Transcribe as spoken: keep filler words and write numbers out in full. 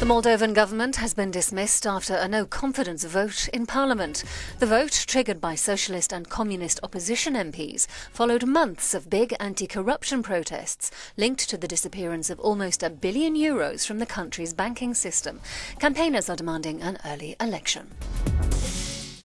The Moldovan government has been dismissed after a no-confidence vote in Parliament. The vote, triggered by socialist and communist opposition M Ps, followed months of big anti-corruption protests linked to the disappearance of almost a billion euros from the country's banking system. Campaigners are demanding an early election.